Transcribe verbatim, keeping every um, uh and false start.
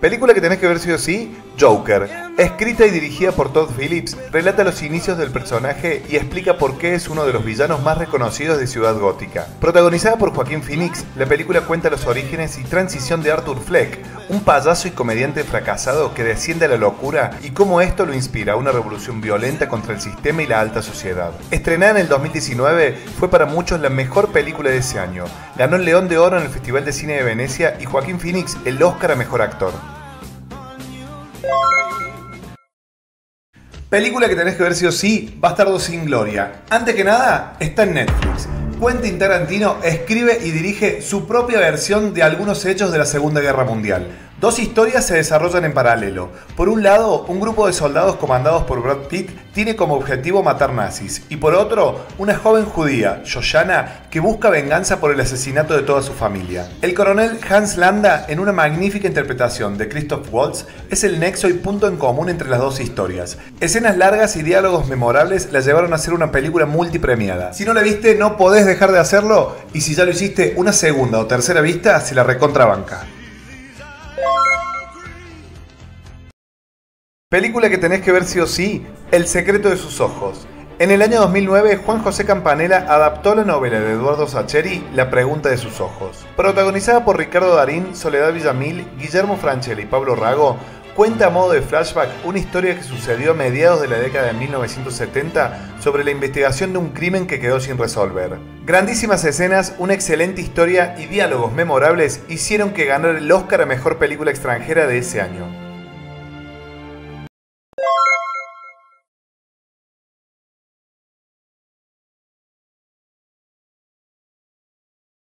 Película que tenés que ver sí o sí, Joker. Escrita y dirigida por Todd Phillips, relata los inicios del personaje y explica por qué es uno de los villanos más reconocidos de Ciudad Gótica. Protagonizada por Joaquín Phoenix, la película cuenta los orígenes y transición de Arthur Fleck, un payaso y comediante fracasado que desciende a la locura y cómo esto lo inspira a una revolución violenta contra el sistema y la alta sociedad. Estrenada en el dos mil diecinueve, fue para muchos la mejor película de ese año. Ganó el León de Oro en el Festival de Cine de Venecia y Joaquín Phoenix el Oscar a Mejor Actor. Película que tenés que ver sí o sí, Bastardos sin gloria. Antes que nada, está en Netflix. Quentin Tarantino escribe y dirige su propia versión de algunos hechos de la Segunda Guerra Mundial. Dos historias se desarrollan en paralelo. Por un lado, un grupo de soldados comandados por Brad Pitt tiene como objetivo matar nazis. Y por otro, una joven judía, Shoshana, que busca venganza por el asesinato de toda su familia. El coronel Hans Landa, en una magnífica interpretación de Christoph Waltz, es el nexo y punto en común entre las dos historias. Escenas largas y diálogos memorables la llevaron a ser una película multipremiada. Si no la viste, no podés dejar de hacerlo. Y si ya lo hiciste una segunda o tercera vista, se la recontrabanca. Película que tenés que ver sí o sí, El secreto de sus ojos. En el año dos mil nueve, Juan José Campanella adaptó la novela de Eduardo Sacheri, La pregunta de sus ojos. Protagonizada por Ricardo Darín, Soledad Villamil, Guillermo Francella y Pablo Rago, cuenta a modo de flashback una historia que sucedió a mediados de la década de mil novecientos setenta sobre la investigación de un crimen que quedó sin resolver. Grandísimas escenas, una excelente historia y diálogos memorables hicieron que ganara el Oscar a Mejor Película Extranjera de ese año.